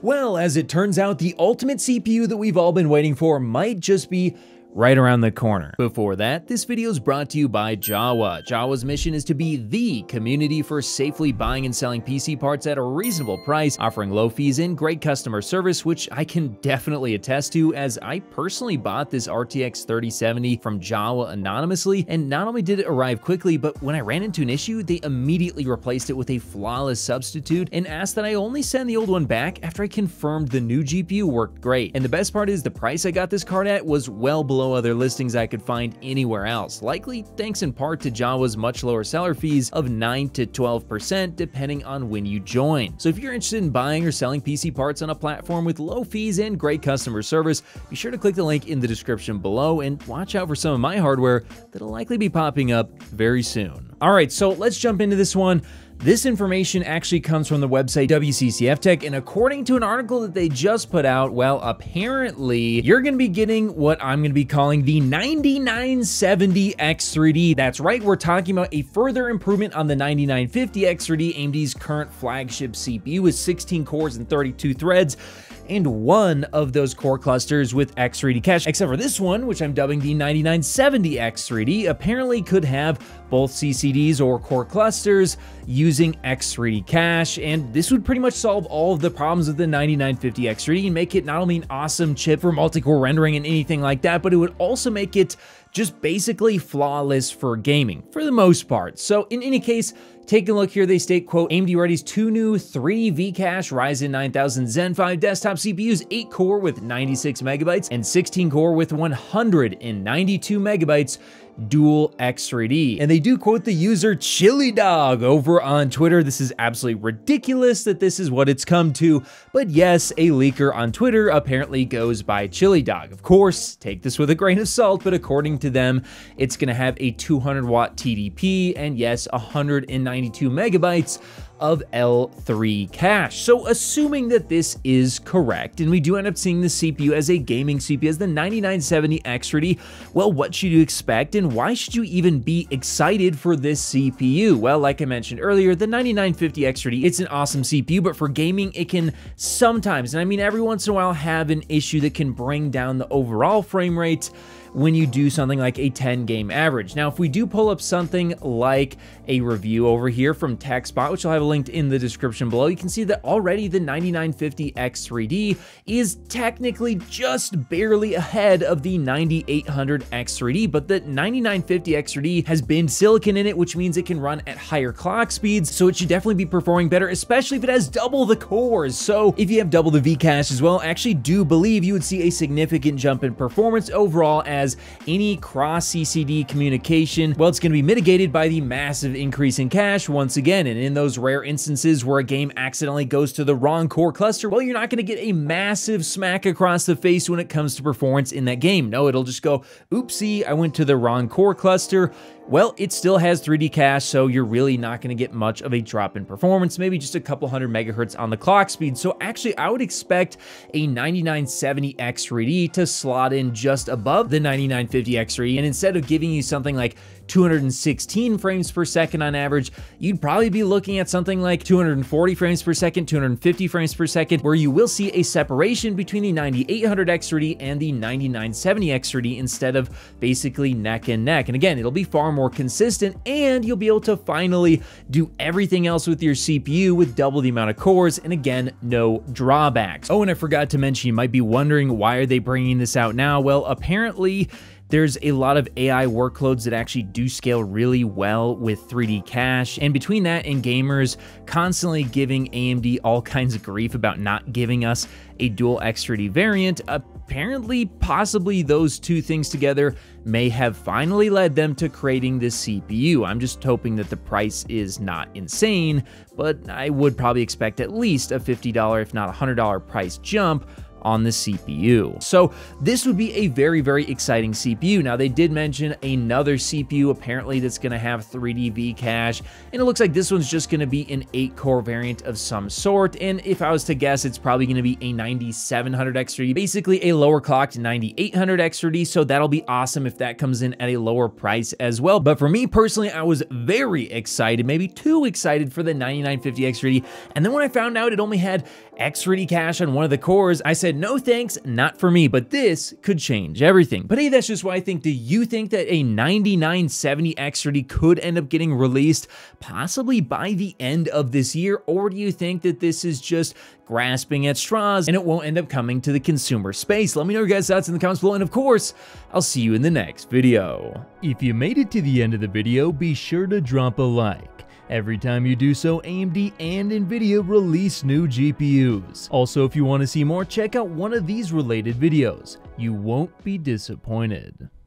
Well, as it turns out, the ultimate CPU that we've all been waiting for might just be right around the corner. Before that, this video is brought to you by Jawa. Jawa's mission is to be the community for safely buying and selling PC parts at a reasonable price, offering low fees and great customer service, which I can definitely attest to, as I personally bought this RTX 3070 from Jawa anonymously, and not only did it arrive quickly, but when I ran into an issue, they immediately replaced it with a flawless substitute and asked that I only send the old one back after I confirmed the new GPU worked great. And the best part is the price I got this card at was well below other listings I could find anywhere else, likely thanks in part to Jawa's much lower seller fees of 9 to 12% depending on when you join. So if you're interested in buying or selling PC parts on a platform with low fees and great customer service, be sure to click the link in the description below and watch out for some of my hardware that'll likely be popping up very soon. Alright, so let's jump into this one. This information actually comes from the website WCCF Tech, and according to an article that they just put out, well, apparently you're gonna be getting what I'm gonna be calling the 9970X3D. That's right, we're talking about a further improvement on the 9950X3D, AMD's current flagship CPU with 16 cores and 32 threads, and one of those core clusters with X3D cache, except for this one, which I'm dubbing the 9970X3D, apparently could have both CCDs or core clusters using X3D cache, and this would pretty much solve all of the problems of the 9950X3D and make it not only an awesome chip for multi-core rendering and anything like that, but it would also make it just basically flawless for gaming, for the most part. So in any case, taking a look here, they state, quote, AMD readies two new 3D V-cache Ryzen 9000 Zen 5 desktop CPUs, 8-core with 96 megabytes and 16-core with 192 megabytes, dual X3D. And they do quote the user Chili Dog over on Twitter. This is absolutely ridiculous that this is what it's come to. But yes, a leaker on Twitter apparently goes by Chili Dog. Of course, take this with a grain of salt, but according to them, it's gonna have a 200-watt TDP and yes, 192 megabytes of L3 cache. So assuming that this is correct, and we do end up seeing the CPU as a gaming CPU, as the 9970X3D, well, what should you expect and why should you even be excited for this CPU? Well, like I mentioned earlier, the 9950X3D, it's an awesome CPU, but for gaming, it can sometimes, and I mean every once in a while, have an issue that can bring down the overall frame rate when you do something like a 10 game average. Now, if we do pull up something like a review over here from TechSpot, which I'll have linked in the description below, you can see that already the 9950X3D is technically just barely ahead of the 9800X3D, but the 9950X3D has been silicon in it, which means it can run at higher clock speeds, so it should definitely be performing better, especially if it has double the cores. So if you have double the V-cache as well, I actually do believe you would see a significant jump in performance overall, as any cross CCD communication, well, it's going to be mitigated by the massive increase in cache once again. And in those rare instances where a game accidentally goes to the wrong core cluster, well, you're not going to get a massive smack across the face when it comes to performance in that game. No, it'll just go, oopsie, I went to the wrong core cluster. Well, it still has 3D cache, so you're really not gonna get much of a drop in performance, maybe just a couple hundred megahertz on the clock speed. So actually, I would expect a 9970X3D to slot in just above the 9950X3D, and instead of giving you something like 216 frames per second on average, you'd probably be looking at something like 240 frames per second, 250 frames per second, where you will see a separation between the 9800X3D and the 9970X3D instead of basically neck and neck. And again, it'll be far more consistent, and you'll be able to finally do everything else with your CPU with double the amount of cores, and again, no drawbacks. Oh, and I forgot to mention, you might be wondering, why are they bringing this out now? Well, apparently, there's a lot of AI workloads that actually do scale really well with 3D cache, and between that and gamers constantly giving AMD all kinds of grief about not giving us a dual X3D variant, apparently possibly those two things together may have finally led them to creating this CPU. I'm just hoping that the price is not insane, but I would probably expect at least a $50, if not $100 price jump on the CPU. So this would be a very, very exciting CPU. Now they did mention another CPU apparently that's gonna have 3D V-cache, and it looks like this one's just gonna be an 8-core variant of some sort, and if I was to guess, it's probably gonna be a 9700X3D, basically a lower clocked 9800X3D, so that'll be awesome if that comes in at a lower price as well. But for me personally, I was very excited, maybe too excited for the 9950X3D, and then when I found out it only had X3D cache on one of the cores, I said, no thanks, not for me, but this could change everything. But hey, that's just what I think. Do you think that a 9970X3D could end up getting released possibly by the end of this year, or do you think that this is just grasping at straws and it won't end up coming to the consumer space? Let me know your guys' thoughts in the comments below, and of course, I'll see you in the next video. If you made it to the end of the video, be sure to drop a like. Every time you do so, AMD and NVIDIA release new GPUs. Also, if you want to see more, check out one of these related videos. You won't be disappointed.